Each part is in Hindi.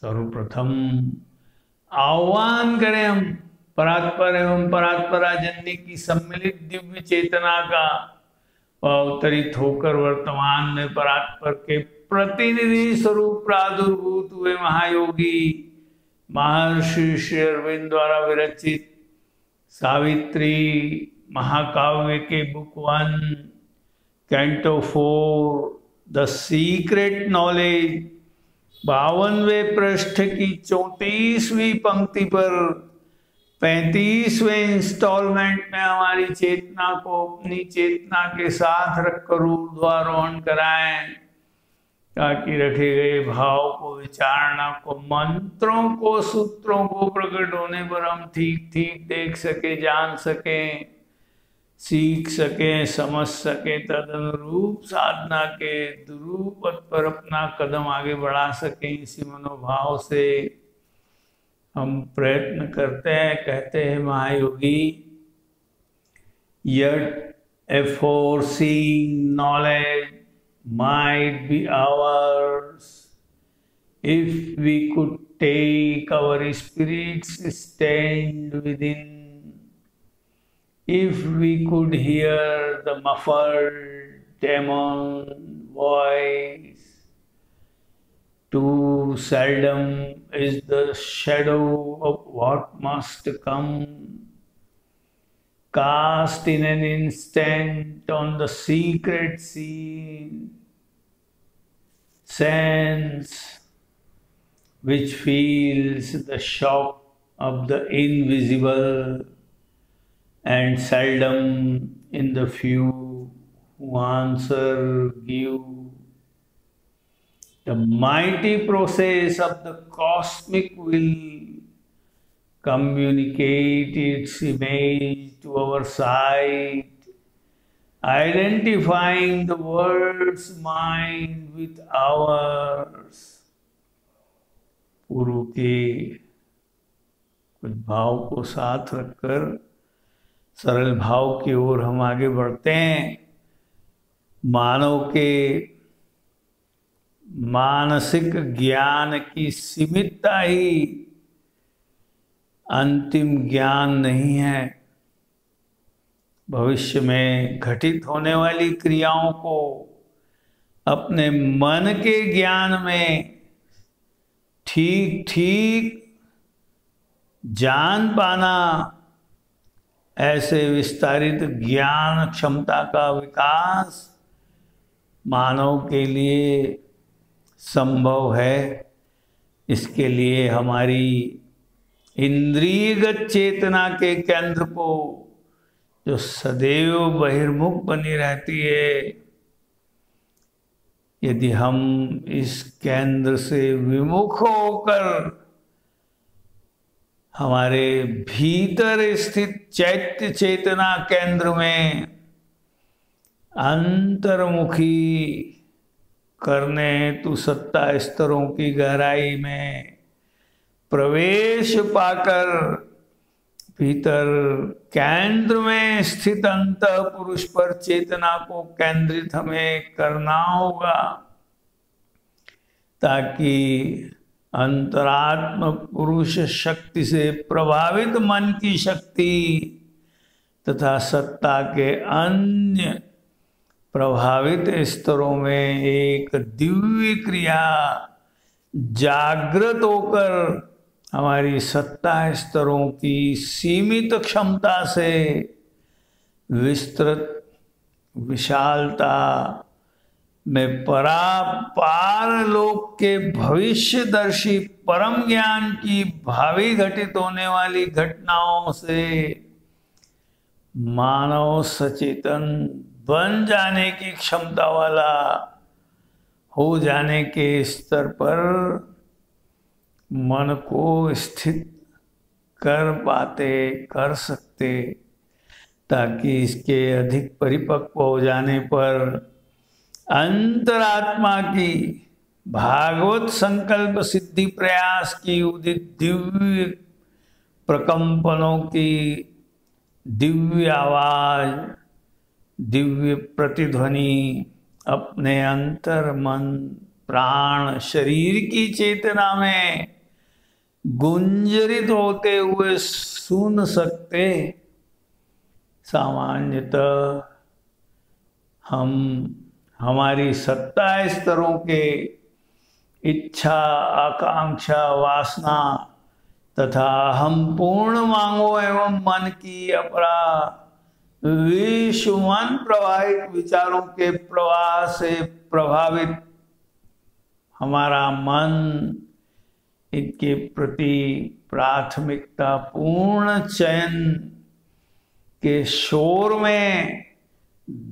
सर्वप्रथम आह्वान करें हम परात्पर एवं परात्पराजन्य की सम्मिलित दिव्य चेतना का, अवतरित होकर वर्तमान में परात्पर के प्रतिनिधि स्वरूप प्रादुर्भूत हुए महायोगी महर्षि श्री अरविंद द्वारा विरचित सावित्री महाकाव्य के book 1 canto 4 the secret knowledge 52वें पृष्ठ की 34वीं पंक्ति पर 35वें इंस्टॉलमेंट में हमारी चेतना को अपनी चेतना के साथ रखकर ऊर्ध्वारोहण कराएं, ताकि रखे गए भाव को, विचारणा को, मंत्रों को, सूत्रों को प्रकट होने पर हम ठीक ठीक देख सके, जान सकें, सीख सकें, समझ सकें, तद अनुरूप साधना के दुरूपद पर अपना कदम आगे बढ़ा सकें। इसी मनोभाव से हम प्रयत्न करते हैं। कहते हैं महायोगी, yet a foreseeing knowledge might be ours if we could take our spirit's stand within, if we could hear the muffled demon voice. Too seldom is the shadow of what must come cast in an instant on the secret scene. Sense which feels the shock of the invisible, and seldom in the few who answer give. The mighty process of the cosmic will communicate its image to our sight, identifying the world's mind with ours. पूर्व के कुछ भाव को साथ रखकर सरल भाव की ओर हम आगे बढ़ते हैं। मानव के मानसिक ज्ञान की सीमितता ही अंतिम ज्ञान नहीं है। भविष्य में घटित होने वाली क्रियाओं को अपने मन के ज्ञान में ठीक ठीक जान पाना, ऐसे विस्तारित ज्ञान क्षमता का विकास मानव के लिए संभव है। इसके लिए हमारी इंद्रियगत चेतना के केंद्र को, जो सदैव बहिर्मुख बनी रहती है, यदि हम इस केंद्र से विमुख होकर हमारे भीतर स्थित चैत्य चेतना केंद्र में अंतर्मुखी करने हेतु 7 स्तरों की गहराई में प्रवेश पाकर भीतर केंद्र में स्थित अंतः पुरुष पर चेतना को केंद्रित हमें करना होगा, ताकि अंतरात्म पुरुष शक्ति से प्रभावित मन की शक्ति तथा सत्ता के अन्य प्रभावित स्तरों में एक दिव्य क्रिया जागृत होकर हमारी 7 स्तरों की सीमित क्षमता से विस्तृत विशालता में परापार लोक के भविष्यदर्शी परम ज्ञान की भावी घटित होने वाली घटनाओं से मानव सचेतन बन जाने की क्षमता वाला हो जाने के स्तर पर मन को स्थित कर पाते, कर सकते, ताकि इसके अधिक परिपक्व हो जाने पर अंतरात्मा की भागवत संकल्प सिद्धि प्रयास की उदित दिव्य प्रकंपनों की दिव्य आवाज, दिव्य प्रतिध्वनि अपने अंतर मन प्राण शरीर की चेतना में गुंजरित होते हुए सुन सकते। सामान्यतः हम हमारी 27 स्तरों के इच्छा, आकांक्षा, वासना तथा हम पूर्ण मांगों एवं मन की अपरा विषुमान प्रवाहित विचारों के प्रवाह से प्रभावित हमारा मन इनके प्रति प्राथमिकता पूर्ण चयन के शोर में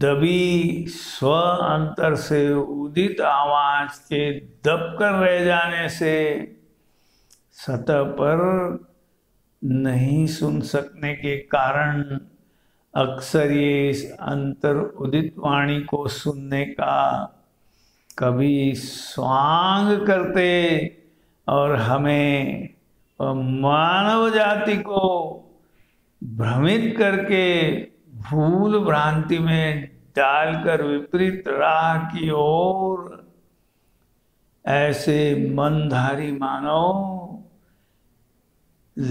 दबी स्व अंतर से उदित आवाज के दबकर रह जाने से सतह पर नहीं सुन सकने के कारण अक्सर ये इस अंतर उदित वाणी को सुनने का कभी स्वांग करते और हमें मानव जाति को भ्रमित करके भूल भ्रांति में डालकर विपरीत राह की ओर ऐसे मनधारी मानव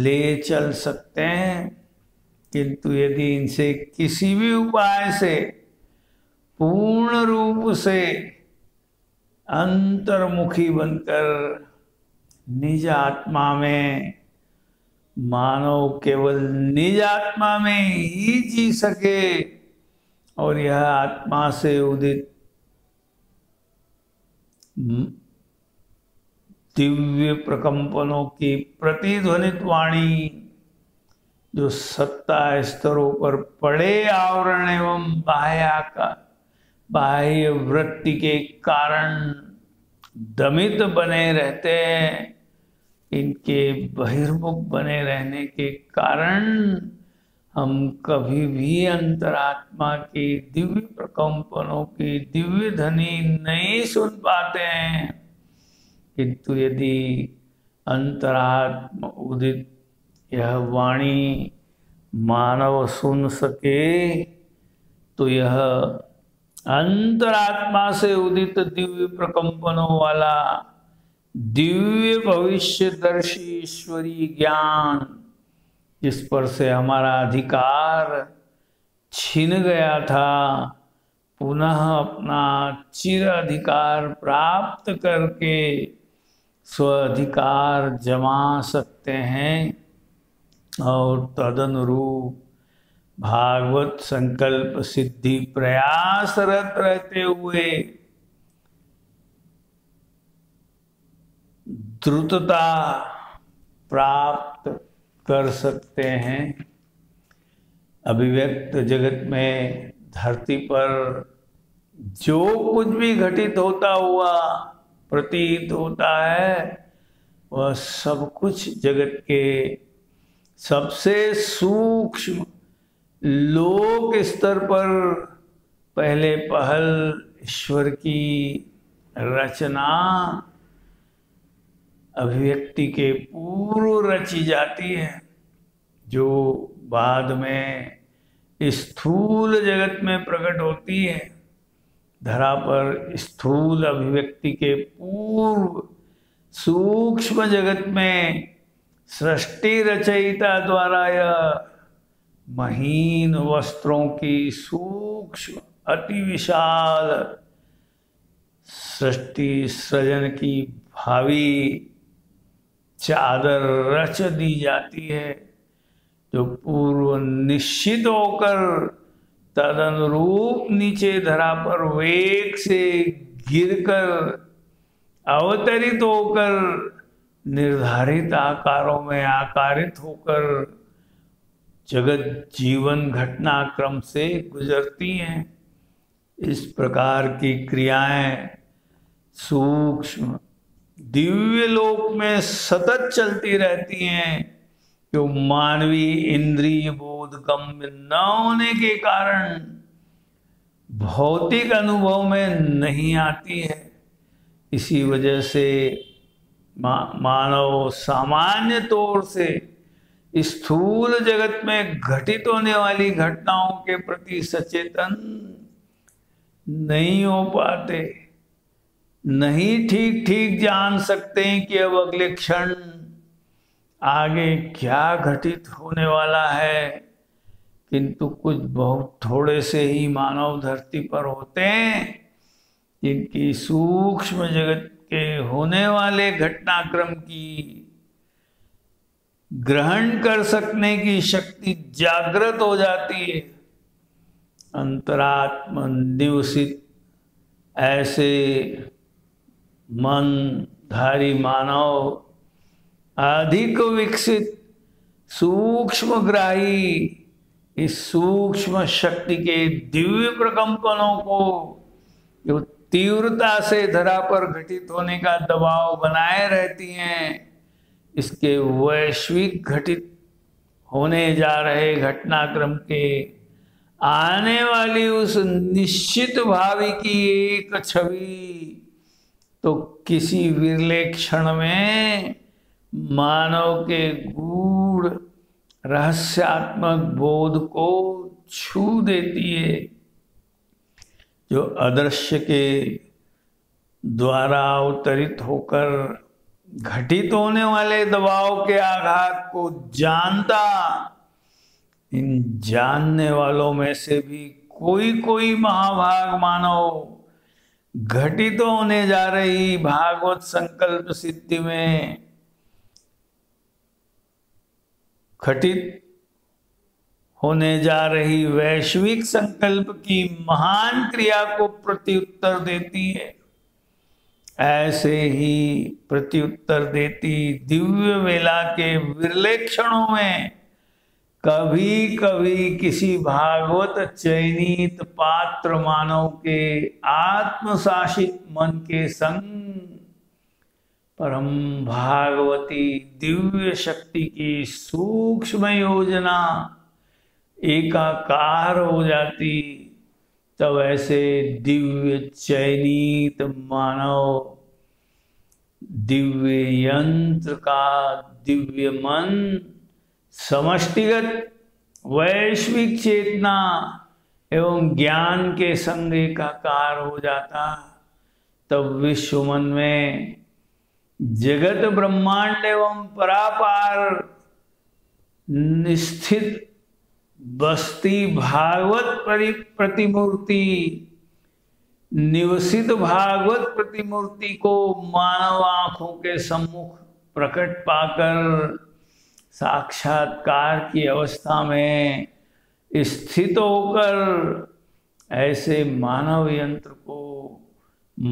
ले चल सकते हैं। किंतु यदि इनसे किसी भी उपाय से पूर्ण रूप से अंतर्मुखी बनकर निज आत्मा में मानव केवल निज आत्मा में ही जी सके और यह आत्मा से उदित दिव्य प्रकंपनों की प्रतिध्वनित वाणी जो 27 स्तरों पर पड़े आवरण एवं बाह्य वृत्ति के कारण दमित बने रहते हैं, इनके बहिर्मुख बने रहने के कारण हम कभी भी अंतरात्मा की दिव्य प्रकंपनों की दिव्य ध्वनि नहीं सुन पाते हैं। किंतु यदि अंतरात्मा उदित यह वाणी मानव सुन सके तो यह अंतरात्मा से उदित दिव्य प्रकंपनों वाला दिव्य भविष्यदर्शी ईश्वरीय ज्ञान, जिस पर से हमारा अधिकार छीन गया था, पुनः अपना चिर अधिकार प्राप्त करके स्व अधिकार जमा सकते हैं। और तदनुरूप भागवत संकल्प सिद्धि प्रयासरत रहते हुए द्रुतता प्राप्त कर सकते हैं। अभिव्यक्त जगत में धरती पर जो कुछ भी घटित होता हुआ प्रतीत होता है वह सब कुछ जगत के सबसे सूक्ष्म लोक स्तर पर पहले पहल ईश्वर की रचना अभिव्यक्ति के पूर्व रची जाती है, जो बाद में स्थूल जगत में प्रकट होती है। धरा पर स्थूल अभिव्यक्ति के पूर्व सूक्ष्म जगत में सृष्टि रचयिता द्वारा यह महीन वस्त्रों की सूक्ष्म अति विशाल सृष्टि सृजन की भावी चादर रच दी जाती है, जो पूर्व निश्चित होकर तदनुरूप नीचे धरा पर वेग से गिरकर अवतरित होकर निर्धारित आकारों में आकारित होकर जगत जीवन घटनाक्रम से गुजरती हैं। इस प्रकार की क्रियाएं सूक्ष्म दिव्य लोक में सतत चलती रहती हैं, जो मानवीय इंद्रिय बोधगम्य न होने के कारण भौतिक अनुभव में नहीं आती है। इसी वजह से मानव सामान्य तौर से स्थूल जगत में घटित होने वाली घटनाओं के प्रति सचेतन नहीं हो पाते। नहीं ठीक ठीक जान सकते हैं कि अब अगले क्षण आगे क्या घटित होने वाला है, किंतु कुछ बहुत थोड़े से ही मानव धरती पर होते हैं जिनकी सूक्ष्म जगत के होने वाले घटनाक्रम की ग्रहण कर सकने की शक्ति जागृत हो जाती है। अंतरात्म निवसित ऐसे मनधारी मानव अधिक विकसित सूक्ष्मग्राही इस सूक्ष्म शक्ति के दिव्य प्रकम्पनों को जो तीव्रता से धरा पर घटित होने का दबाव बनाए रहती हैं, इसके वैश्विक घटित होने जा रहे घटनाक्रम के आने वाली उस निश्चित भावी की एक छवि तो किसी विरले क्षण में मानव के गूढ़ रहस्यात्मक बोध को छू देती है, जो अदृश्य के द्वारा अवतरित होकर घटित होने वाले दबाव के आघात को जानता इन जानने वालों में से भी कोई कोई महाभाग मानव घटित होने जा रही भागवत संकल्प सिद्धि में घटित होने जा रही वैश्विक संकल्प की महान क्रिया को प्रत्युत्तर देती है। ऐसे ही प्रत्युत्तर देती दिव्य मेला के विरले क्षणों में कभी कभी किसी भागवत चयनित पात्र मानव के आत्मशासित मन के संग परम भागवती दिव्य शक्ति की सूक्ष्म योजना एकाकार हो जाती, तब ऐसे दिव्य चयनित मानव दिव्य यंत्र का दिव्य मन समष्टिगत वैश्विक चेतना एवं ज्ञान के संग एकाकार हो जाता, तब विश्व मन में जगत ब्रह्मांड एवं परापार स्थित बस्ती भागवत प्रतिमूर्ति निवसित भागवत प्रतिमूर्ति को मानव आंखों के सम्मुख प्रकट पाकर साक्षात्कार की अवस्था में स्थित होकर ऐसे मानव यंत्र को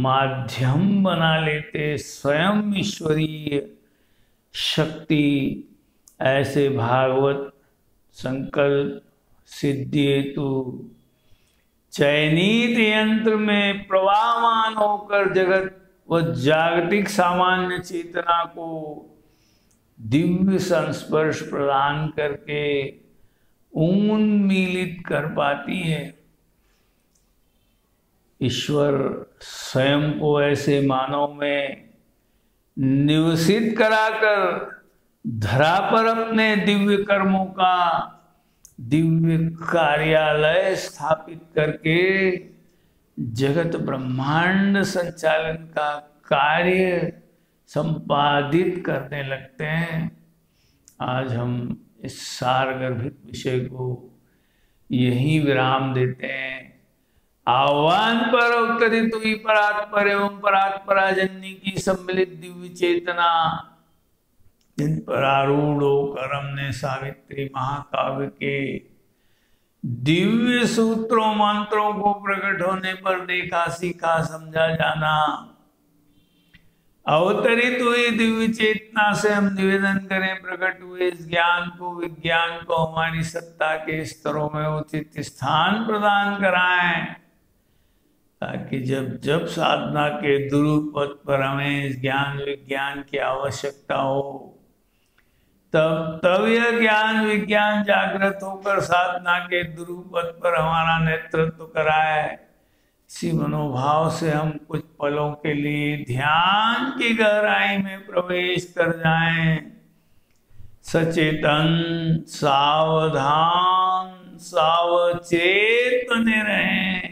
माध्यम बना लेते स्वयं ईश्वरीय शक्ति ऐसे भागवत संकल्प सिद्धि हेतु चयनित यंत्र में प्रवाहमान होकर जगत व जागतिक सामान्य चेतना को दिव्य संस्पर्श प्रदान करके उन्मीलित कर पाती है। ईश्वर स्वयं को ऐसे मानव में निवसित कराकर धरा पर अपने दिव्य कर्मों का दिव्य कार्यालय स्थापित करके जगत ब्रह्मांड संचालन का कार्य संपादित करने लगते हैं। आज हम इस सारगर्भित विषय को यहीं विराम देते हैं। आह्वान पर अवतरित हुई परात्पर एवं परात्पराजन्य की सम्मिलित दिव्य चेतना जिन पर आरूढ़ होकर हमने सावित्री महाकाव्य के दिव्य सूत्रों मंत्रों को प्रकट होने पर देखा सीखा समझा जाना, अवतरित हुई दिव्य चेतना से हम निवेदन करें प्रकट हुए इस ज्ञान को विज्ञान को हमारी सत्ता के स्तरों में उचित स्थान प्रदान कराएं, ताकि जब जब साधना के दुरुपद पर हमें इस ज्ञान विज्ञान की आवश्यकता हो तब तब यह ज्ञान विज्ञान जागृत होकर साधना के दुरुपद पर हमारा नेतृत्व कराए। इसी मनोभाव से हम कुछ पलों के लिए ध्यान की गहराई में प्रवेश कर जाएं। सचेतन सावधान सावचेतन रहें,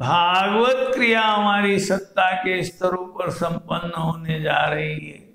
भागवत क्रिया हमारी सत्ता के स्तरों पर संपन्न होने जा रही है।